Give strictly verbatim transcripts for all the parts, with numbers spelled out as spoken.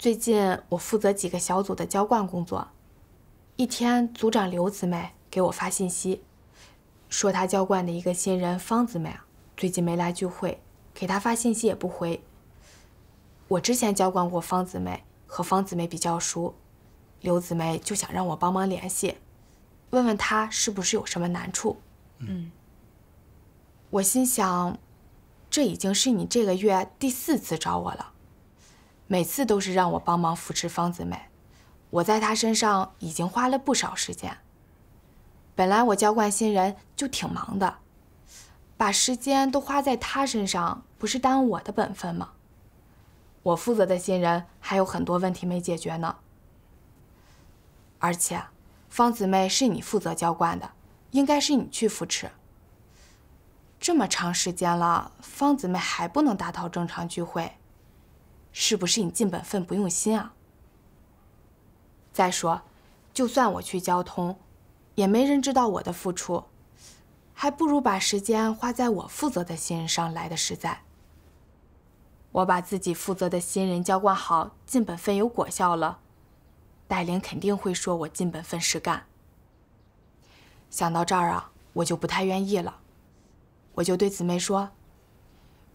最近我负责几个小组的浇灌工作，一天组长刘姊妹给我发信息，说她浇灌的一个新人方姊妹啊，最近没来聚会，给她发信息也不回。我之前浇灌过方姊妹，和方姊妹比较熟，刘姊妹就想让我帮忙联系，问问她是不是有什么难处。嗯，我心想，这已经是你这个月第四次找我了。 每次都是让我帮忙扶持方姊妹，我在她身上已经花了不少时间。本来我浇灌新人就挺忙的，把时间都花在她身上，不是耽误我的本分吗？我负责的新人还有很多问题没解决呢。而且，方姊妹是你负责浇灌的，应该是你去扶持。这么长时间了，方姊妹还不能达到正常聚会。 是不是你尽本分不用心啊？再说，就算我去交通，也没人知道我的付出，还不如把时间花在我负责的新人上来的实在。我把自己负责的新人浇灌好，尽本分有果效了，戴琳肯定会说我尽本分实干。想到这儿啊，我就不太愿意了，我就对姊妹说。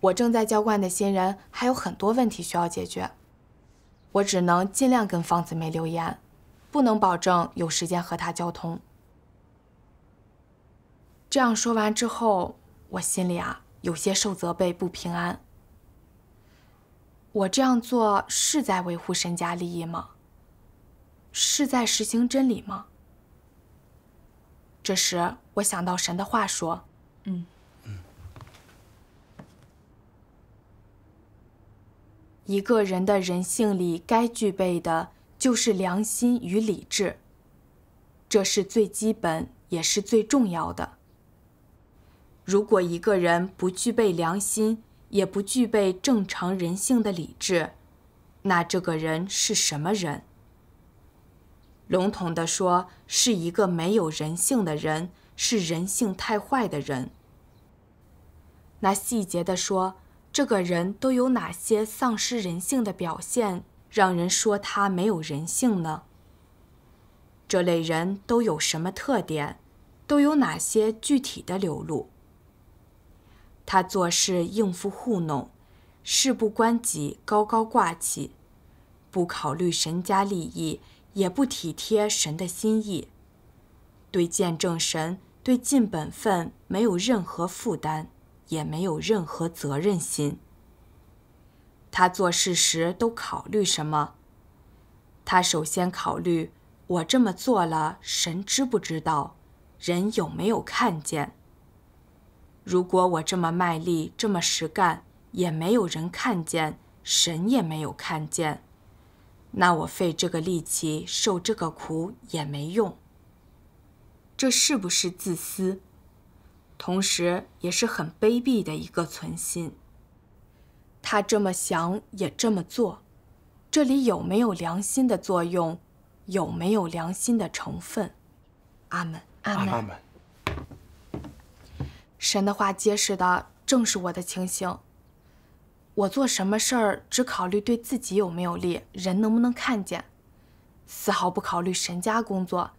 我正在浇灌的新人还有很多问题需要解决，我只能尽量跟方姊妹留言，不能保证有时间和她交通。这样说完之后，我心里啊有些受责备不平安。我这样做是在维护身家利益吗？是在实行真理吗？这时我想到神的话说：“嗯。” 一个人的人性里该具备的就是良心与理智，这是最基本也是最重要的。如果一个人不具备良心，也不具备正常人性的理智，那这个人是什么人？笼统地说，是一个没有人性的人，是人性太坏的人。那细节地说， 这个人都有哪些丧失人性的表现，让人说他没有人性呢？这类人都有什么特点？都有哪些具体的流露？他做事应付糊弄，事不关己高高挂起，不考虑神家利益，也不体贴神的心意，对见证神、对尽本分没有任何负担。 也没有任何责任心。他做事时都考虑什么？他首先考虑我这么做了，神知不知道，人有没有看见？如果我这么卖力，这么实干，也没有人看见，神也没有看见，那我费这个力气，受这个苦也没用。这是不是自私？ 同时，也是很卑鄙的一个存心。他这么想，也这么做，这里有没有良心的作用？有没有良心的成分？阿门，阿门，阿门。神的话揭示的正是我的情形。我做什么事儿，只考虑对自己有没有利，人能不能看见，丝毫不考虑神家工作，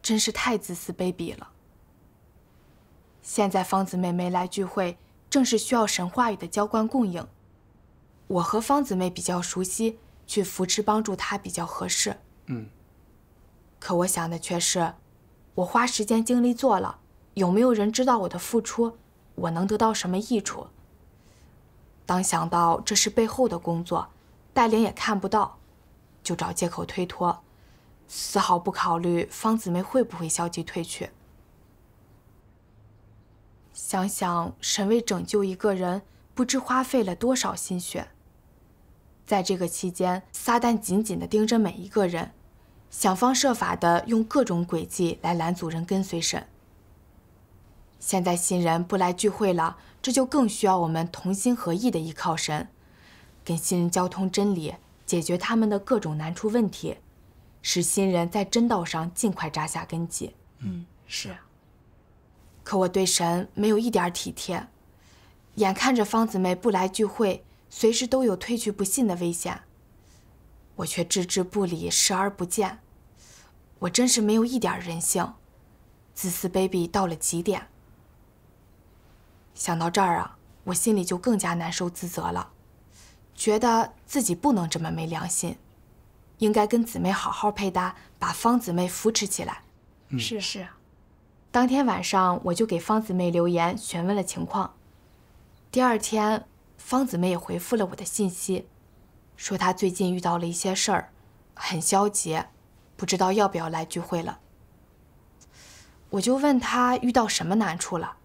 真是太自私卑鄙了。 现在方姊妹没来聚会，正是需要神话语的浇灌供应。我和方姊妹比较熟悉，去扶持帮助她比较合适。嗯。可我想的却是，我花时间精力做了，有没有人知道我的付出？我能得到什么益处？当想到这是背后的工作，戴琳也看不到，就找借口推脱，丝毫不考虑方姊妹会不会消极退去。 想想神为拯救一个人，不知花费了多少心血。在这个期间，撒旦紧紧地盯着每一个人，想方设法地用各种诡计来拦阻人跟随神。现在新人不来聚会了，这就更需要我们同心合意地依靠神，跟新人交通真理，解决他们的各种难处问题，使新人在真道上尽快扎下根基。嗯，是。 可我对神没有一点体贴，眼看着方姊妹不来聚会，随时都有退去不信的危险。我却置之不理，视而不见。我真是没有一点人性，自私卑鄙到了极点。想到这儿啊，我心里就更加难受自责了，觉得自己不能这么没良心，应该跟姊妹好好配搭，把方姊妹扶持起来。嗯、是是。当天晚上我就给方姊妹留言询问了情况，第二天方姊妹也回复了我的信息，说她最近遇到了一些事儿，很消极。 不知道要不要来聚会了，我就问他遇到什么难处了，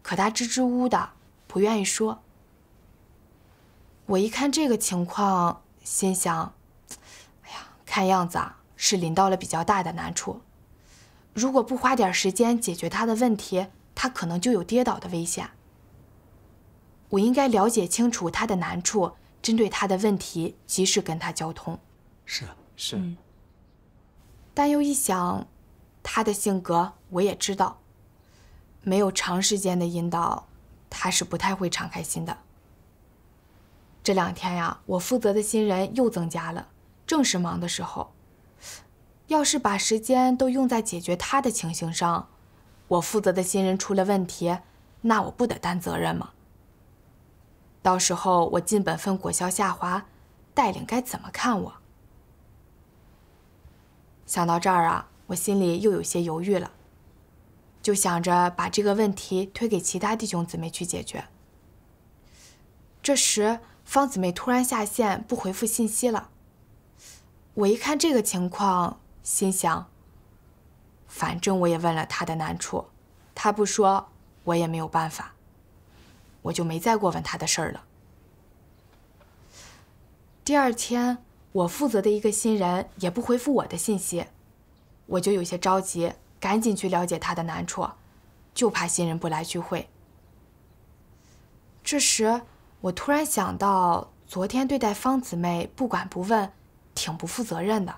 可他支支吾吾的，不愿意说。我一看这个情况，心想：哎呀，看样子啊是临到了比较大的难处，如果不花点时间解决他的问题，他可能就有跌倒的危险。我应该了解清楚他的难处，针对他的问题，及时跟他交通。是是。嗯 但又一想，他的性格我也知道，没有长时间的引导，他是不太会敞开心的。这两天呀，我负责的新人又增加了，正是忙的时候。要是把时间都用在解决他的情形上，我负责的新人出了问题，那我不得担责任吗？到时候我尽本分，果效下滑，带领该怎么看我？ 想到这儿啊，我心里又有些犹豫了，就想着把这个问题推给其他弟兄姊妹去解决。这时，方姊妹突然下线，不回复信息了。我一看这个情况，心想：反正我也问了她的难处，她不说，我也没有办法，我就没再过问她的事儿了。第二天。 我负责的一个新人也不回复我的信息，我就有些着急，赶紧去了解他的难处，就怕新人不来聚会。这时，我突然想到，昨天对待方姊妹不管不问，挺不负责任的，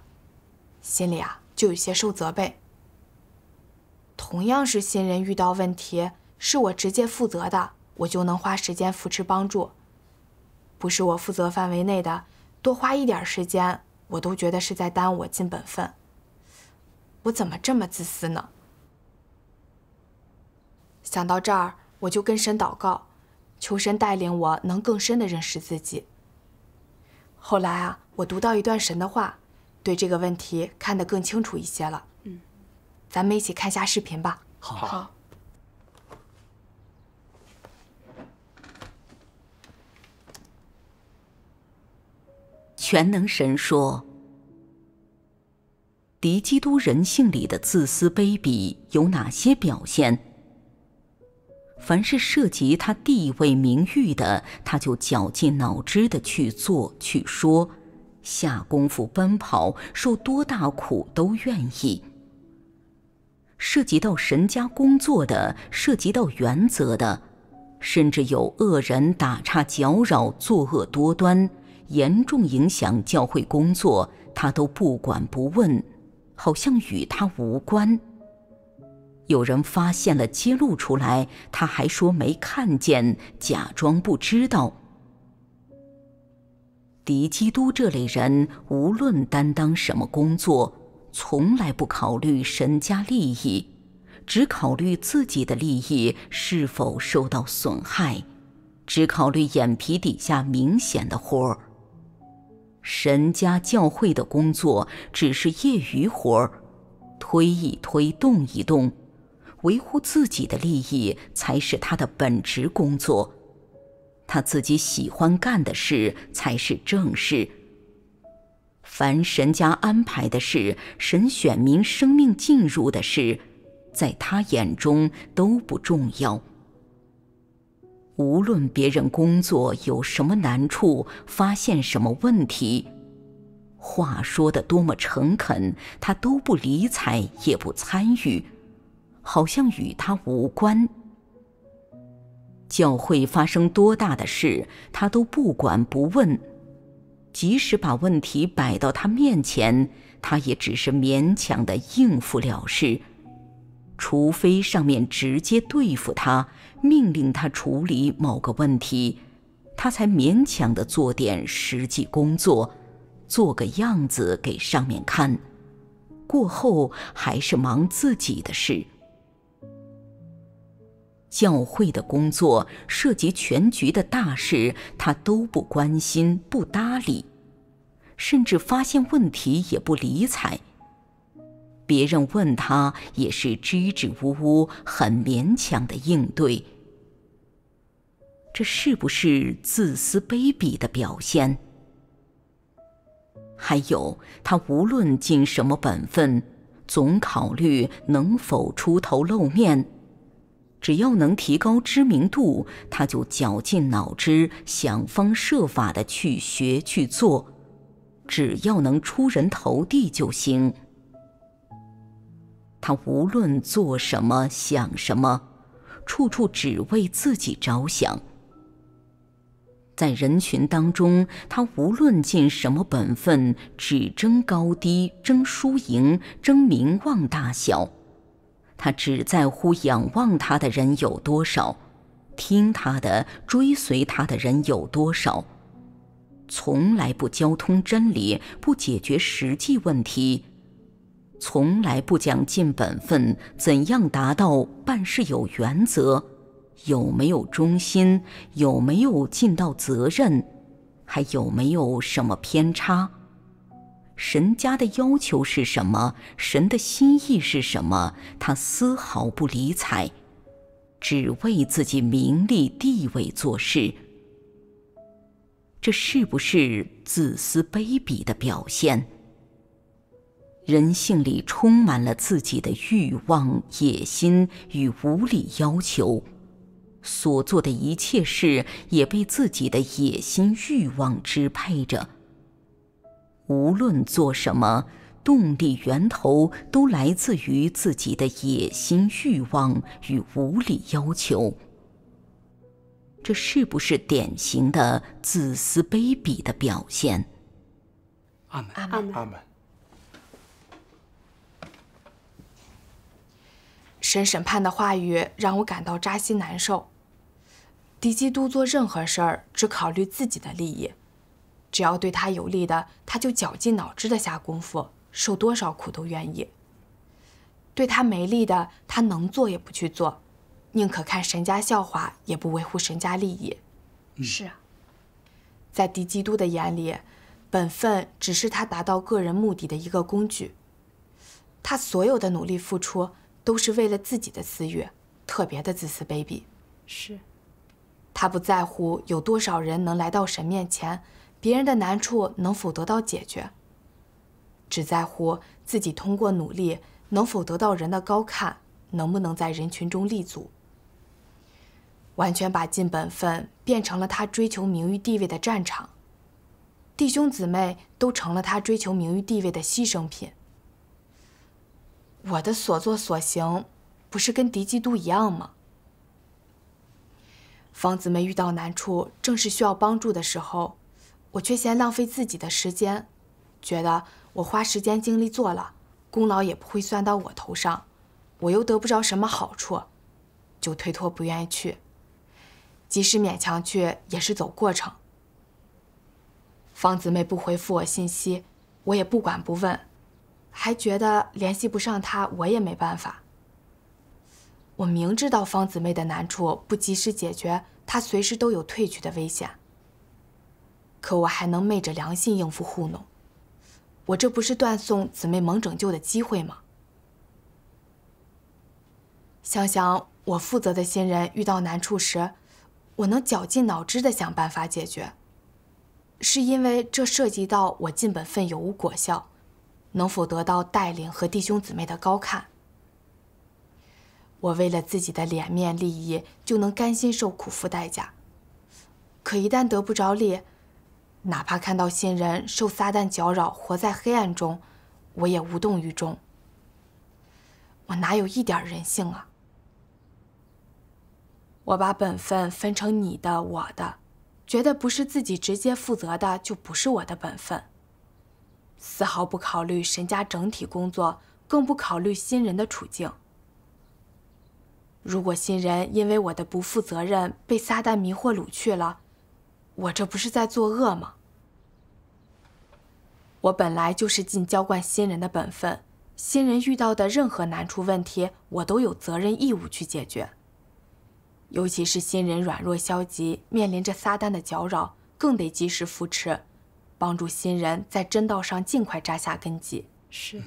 心里啊就有些受责备。同样是新人遇到问题，是我直接负责的，我就能花时间扶持帮助；不是我负责范围内的。 多花一点时间，我都觉得是在耽误我尽本分。我怎么这么自私呢？想到这儿，我就跟神祷告，求神带领我能更深的认识自己。后来啊，我读到一段神的话，对这个问题看得更清楚一些了。嗯，咱们一起看下视频吧。好。好。 全能神说：“敌基督人性里的自私卑鄙有哪些表现？凡是涉及他地位名誉的，他就绞尽脑汁的去做去说，下功夫奔跑，受多大苦都愿意。涉及到神家工作的，涉及到原则的，甚至有恶人打岔搅扰，作恶多端。” 严重影响教会工作，他都不管不问，好像与他无关。有人发现了，揭露出来，他还说没看见，假装不知道。敌基督这类人，无论担当什么工作，从来不考虑神家利益，只考虑自己的利益是否受到损害，只考虑眼皮底下明显的活儿。 神家教会的工作只是业余活儿，推一推，动一动，维护自己的利益才是他的本职工作，他自己喜欢干的事才是正事。凡神家安排的事，神选民生命进入的事，在他眼中都不重要。 无论别人工作有什么难处，发现什么问题，话说得多么诚恳，他都不理睬，也不参与，好像与他无关。教会发生多大的事，他都不管不问，即使把问题摆到他面前，他也只是勉强的应付了事。 除非上面直接对付他，命令他处理某个问题，他才勉强地做点实际工作，做个样子给上面看，过后还是忙自己的事。教会的工作，涉及全局的大事，他都不关心，不搭理，甚至发现问题也不理睬。别人问他，也是支支吾吾，很勉强的应对。这是不是自私卑鄙的表现？还有，他无论尽什么本分，总考虑能否出头露面。只要能提高知名度，他就绞尽脑汁，想方设法的去学去做，只要能出人头地就行。他无论做什么想什么，处处只为自己着想。在人群当中，他无论尽什么本分，只争高低，争输赢，争名望大小。他只在乎仰望他的人有多少，听他的、追随他的人有多少，从来不交通真理，不解决实际问题，从来不讲尽本分，怎样达到办事有原则，有没有忠心，有没有尽到责任，还有没有什么偏差。神家的要求是什么？神的心意是什么？他丝毫不理睬，只为自己名利地位做事。这是不是自私卑鄙的表现？人性里充满了自己的欲望、野心与无理要求，所做的一切事也被自己的野心、欲望支配着。无论做什么，动力源头都来自于自己的野心、欲望与无理要求。这是不是典型的自私卑鄙的表现？阿门，阿门，阿门。神审判的话语让我感到扎心难受。敌基督做任何事儿只考虑自己的利益。只要对他有利的，他就绞尽脑汁的下功夫，受多少苦都愿意；对他没利的，他能做也不去做，宁可看神家笑话，也不维护神家利益。嗯、是啊，在敌基督的眼里，本分只是他达到个人目的的一个工具。他所有的努力付出，都是为了自己的私欲，特别的自私卑鄙。是，他不在乎有多少人能来到神面前。 别人的难处能否得到解决，只在乎自己通过努力能否得到人的高看，能不能在人群中立足，完全把尽本分变成了他追求名誉地位的战场，弟兄姊妹都成了他追求名誉地位的牺牲品。我的所作所行，不是跟敌基督一样吗？方姊妹遇到难处，正是需要帮助的时候。 我却嫌浪费自己的时间，觉得我花时间精力做了，功劳也不会算到我头上，我又得不着什么好处，就推脱不愿意去。即使勉强去，也是走过程。方姊妹不回复我信息，我也不管不问，还觉得联系不上她，我也没办法。我明知道方姊妹的难处不及时解决，她随时都有退去的危险。 可我还能昧着良心应付糊弄，我这不是断送姊妹蒙拯救的机会吗？想想我负责的新人遇到难处时，我能绞尽脑汁的想办法解决，是因为这涉及到我尽本分有无果效，能否得到带领和弟兄姊妹的高看。我为了自己的脸面利益，就能甘心受苦付代价，可一旦得不着利， 哪怕看到新人受撒旦搅扰，活在黑暗中，我也无动于衷。我哪有一点人性啊！我把本分分成你的、我的，觉得不是自己直接负责的就不是我的本分，丝毫不考虑神家整体工作，更不考虑新人的处境。如果新人因为我的不负责任被撒旦迷惑掳去了， 我这不是在作恶吗？我本来就是尽浇灌新人的本分，新人遇到的任何难处问题，我都有责任义务去解决。尤其是新人软弱消极，面临着撒旦的搅扰，更得及时扶持，帮助新人在真道上尽快扎下根基。是。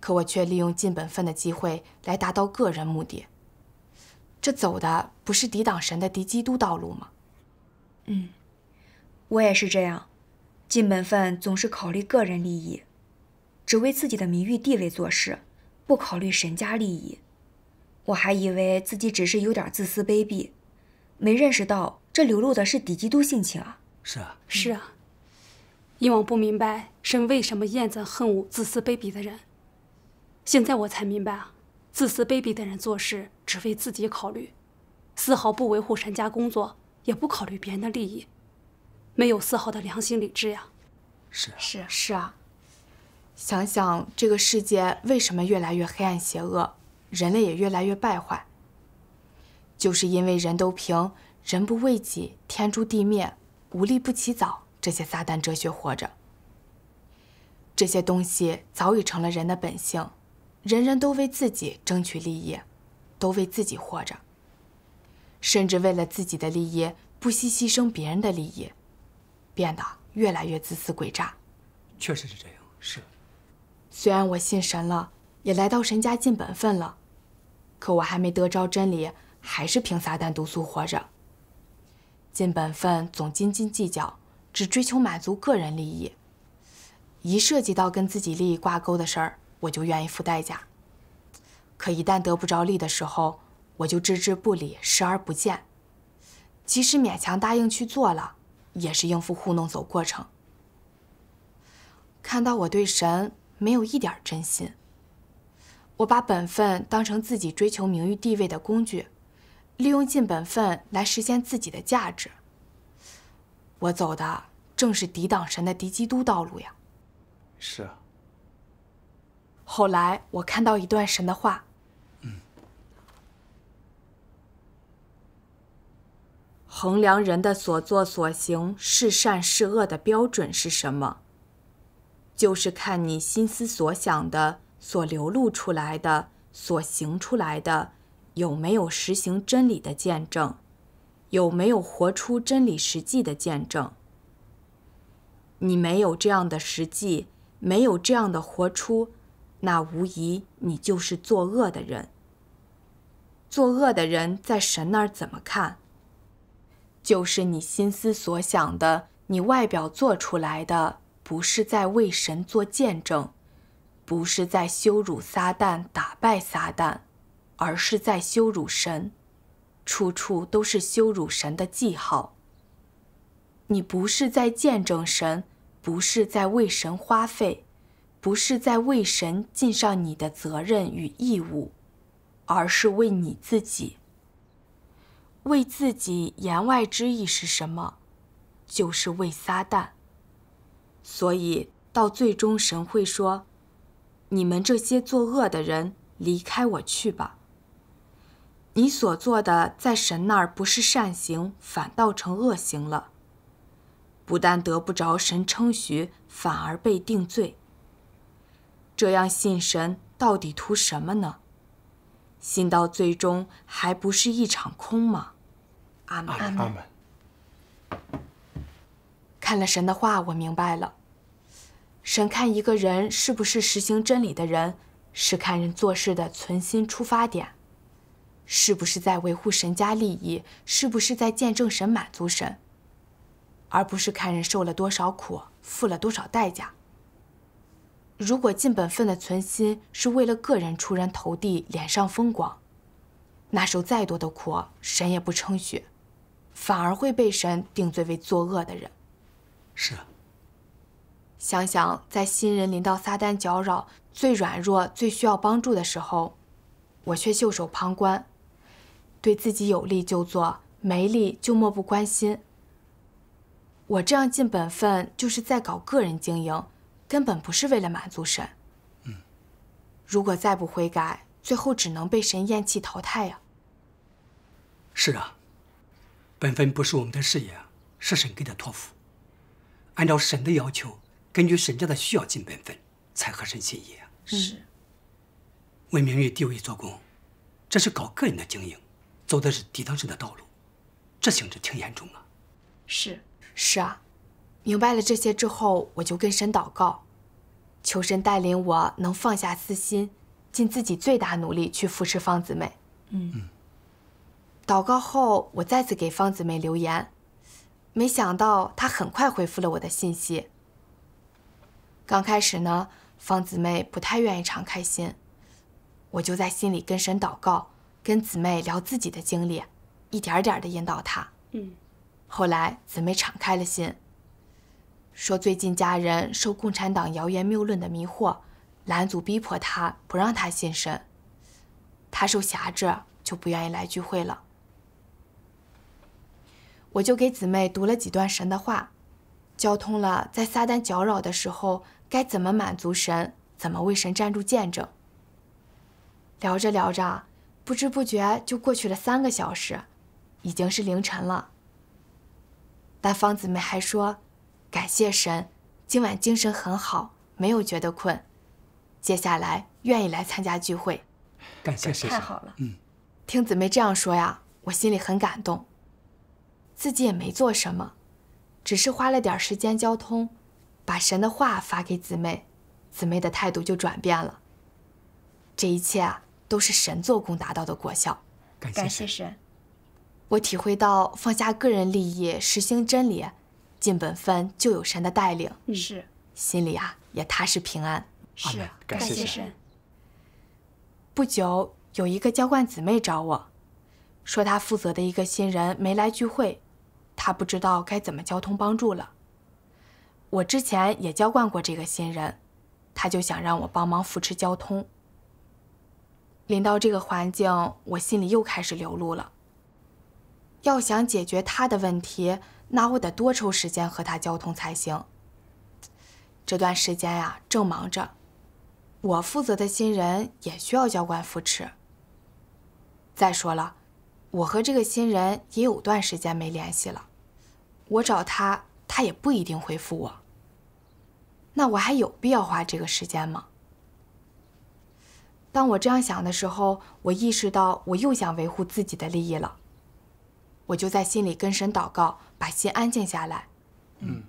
可我却利用尽本分的机会来达到个人目的，这走的不是抵挡神的敌基督道路吗？嗯，我也是这样。 尽本分总是考虑个人利益，只为自己的名誉地位做事，不考虑神家利益。我还以为自己只是有点自私卑鄙，没认识到这流露的是敌基督性情啊！是啊，是啊。以往不明白神为什么厌憎恨恶自私卑鄙的人，现在我才明白啊，自私卑鄙的人做事只为自己考虑，丝毫不维护神家工作，也不考虑别人的利益。 没有丝毫的良心理智呀！是啊，是啊，是啊。想想这个世界为什么越来越黑暗邪恶，人类也越来越败坏，就是因为人都凭“人不为己，天诛地灭”“无利不起早”这些撒旦哲学活着。这些东西早已成了人的本性，人人都为自己争取利益，都为自己活着，甚至为了自己的利益不惜牺牲别人的利益。 变得越来越自私诡诈，确实是这样。是，虽然我信神了，也来到神家尽本分了，可我还没得着真理，还是凭撒旦毒素活着。尽本分总斤斤计较，只追求满足个人利益，一涉及到跟自己利益挂钩的事儿，我就愿意付代价。可一旦得不着利的时候，我就置之不理，视而不见。即使勉强答应去做了。 也是应付糊弄走过程。看到我对神没有一点真心，我把本分当成自己追求名誉地位的工具，利用尽本分来实现自己的价值。我走的正是抵挡神的敌基督道路呀。是啊。后来我看到一段神的话，嗯，衡量人的所作所行是善是恶的标准是什么？就是看你心思所想的、所流露出来的、所行出来的，有没有实行真理的见证，有没有活出真理实际的见证。你没有这样的实际，没有这样的活出，那无疑你就是作恶的人。作恶的人在神那儿怎么看？ 就是你心思所想的，你外表做出来的，不是在为神做见证，不是在羞辱撒旦、打败撒旦，而是在羞辱神，处处都是羞辱神的记号。你不是在见证神，不是在为神花费，不是在为神尽上你的责任与义务，而是为你自己。 为自己言外之意是什么？就是为撒旦。所以到最终，神会说：“你们这些作恶的人，离开我去吧。你所做的，在神那儿不是善行，反倒成恶行了。不但得不着神称许，反而被定罪。这样信神到底图什么呢？” 信到最终还不是一场空吗？阿门。阿门。看了神的话，我明白了。神看一个人是不是实行真理的人，是看人做事的存心出发点，是不是在维护神家利益，是不是在见证神、满足神，而不是看人受了多少苦、付了多少代价。 如果尽本分的存心是为了个人出人头地、脸上风光，那受再多的苦，神也不称许，反而会被神定罪为作恶的人。是啊。想想在新人临到撒旦搅扰、最软弱、最需要帮助的时候，我却袖手旁观，对自己有利就做，没利就漠不关心。我这样尽本分，就是在搞个人经营。 根本不是为了满足神，嗯，如果再不悔改，最后只能被神厌弃淘汰呀。是啊，本分不是我们的事业，是神给的托付。按照神的要求，根据神家的需要尽本分，才合神心意啊。是。为名誉地位做工，这是搞个人的经营，走的是抵挡神的道路，这性质挺严重啊。是是啊，明白了这些之后，我就跟神祷告，求神带领我能放下私心，尽自己最大努力去扶持方姊妹。嗯。嗯 祷告后，我再次给方姊妹留言，没想到她很快回复了我的信息。刚开始呢，方姊妹不太愿意敞开心，我就在心里跟神祷告，跟姊妹聊自己的经历，一点点的引导她。嗯，后来姊妹敞开了心，说最近家人受共产党谣言谬论的迷惑，拦阻逼迫她，不让她信神，她受辖制，就不愿意来聚会了。 我就给姊妹读了几段神的话，交通了在撒旦搅扰的时候该怎么满足神，怎么为神站住见证。聊着聊着，不知不觉就过去了三个小时，已经是凌晨了。但方姊妹还说，感谢神，今晚精神很好，没有觉得困，接下来愿意来参加聚会。感谢神，太好了。嗯，听姊妹这样说呀，我心里很感动。 自己也没做什么，只是花了点时间交通，把神的话发给姊妹，姊妹的态度就转变了。这一切啊，都是神做工达到的果效。感谢神，感谢神。我体会到放下个人利益，实行真理，尽本分就有神的带领，是心里啊也踏实平安。是，感谢神。不久有一个浇灌姊妹找我，说她负责的一个新人没来聚会。 他不知道该怎么交通帮助了。我之前也浇灌过这个新人，他就想让我帮忙扶持交通。临到这个环境，我心里又开始流露了。要想解决他的问题，那我得多抽时间和他交通才行。这段时间呀，正忙着，我负责的新人也需要浇灌扶持。再说了。 我和这个新人也有段时间没联系了，我找他，他也不一定回复我。那我还有必要花这个时间吗？当我这样想的时候，我意识到我又想维护自己的利益了，我就在心里跟神祷告，把心安静下来。嗯。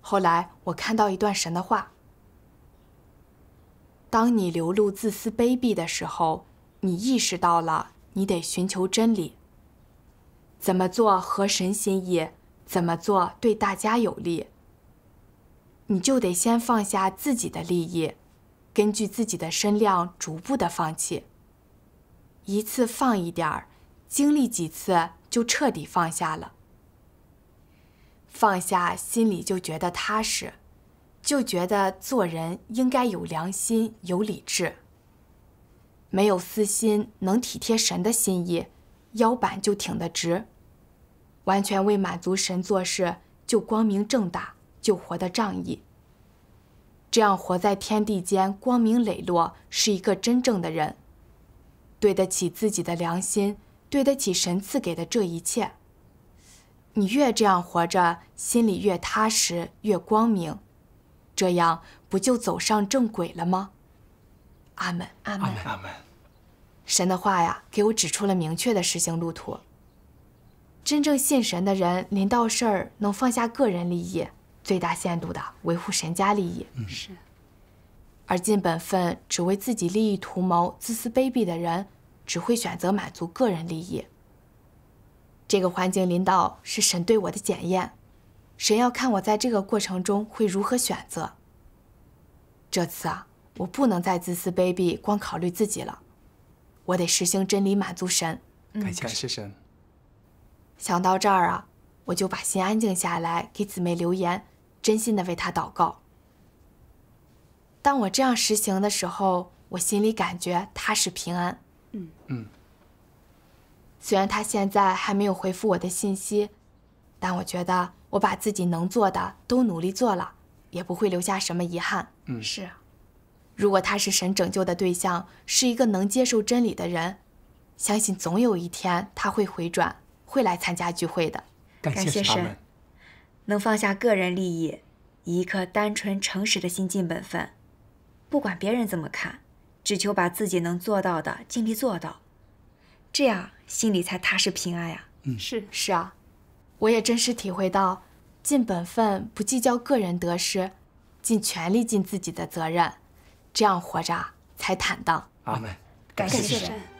后来我看到一段神的话：当你流露自私卑鄙的时候，你意识到了。 你得寻求真理。怎么做合神心意，怎么做对大家有利，你就得先放下自己的利益，根据自己的身量逐步的放弃。一次放一点儿，经历几次就彻底放下了。放下心里就觉得踏实，就觉得做人应该有良心、有理智。 没有私心，能体贴神的心意，腰板就挺得直，完全为满足神做事，就光明正大，就活得仗义。这样活在天地间，光明磊落，是一个真正的人，对得起自己的良心，对得起神赐给的这一切。你越这样活着，心里越踏实，越光明，这样不就走上正轨了吗？ 阿门，阿门，阿门。神的话呀，给我指出了明确的实行路途。真正信神的人，临到事儿能放下个人利益，最大限度的维护神家利益。是。而尽本分、只为自己利益图谋、自私卑鄙的人，只会选择满足个人利益。这个环境临到是神对我的检验，神要看我在这个过程中会如何选择。这次啊。 我不能再自私卑鄙，光考虑自己了，我得实行真理，满足神。感谢神。想到这儿啊，我就把心安静下来，给姊妹留言，真心的为她祷告。当我这样实行的时候，我心里感觉踏实平安。嗯嗯。虽然她现在还没有回复我的信息，但我觉得我把自己能做的都努力做了，也不会留下什么遗憾。嗯，是。 如果他是神拯救的对象，是一个能接受真理的人，相信总有一天他会回转，会来参加聚会的。感谢神，能放下个人利益，以一颗单纯诚实的心尽本分，不管别人怎么看，只求把自己能做到的尽力做到，这样心里才踏实平安呀。嗯，是是啊，我也真实体会到，尽本分不计较个人得失，尽全力尽自己的责任，这样活着才坦荡。阿门。感谢神。